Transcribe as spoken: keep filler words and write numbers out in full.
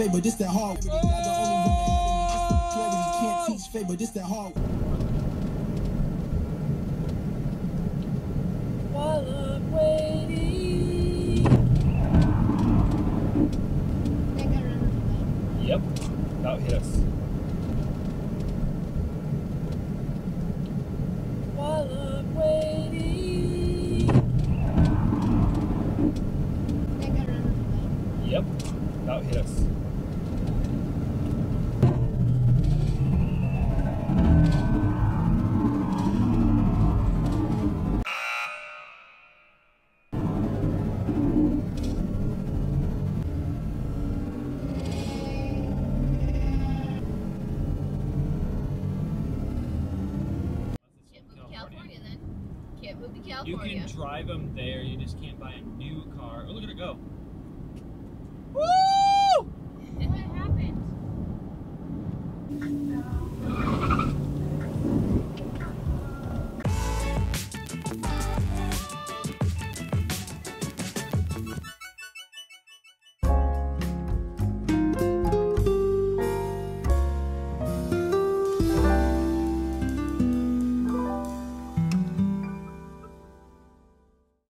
fate, but this that hard. I don't only can't teach fate, but this that hard. Yep, that hit us. Yep, that hit us. California. You can drive them there, you just can't buy a new car. Oh, look at her go.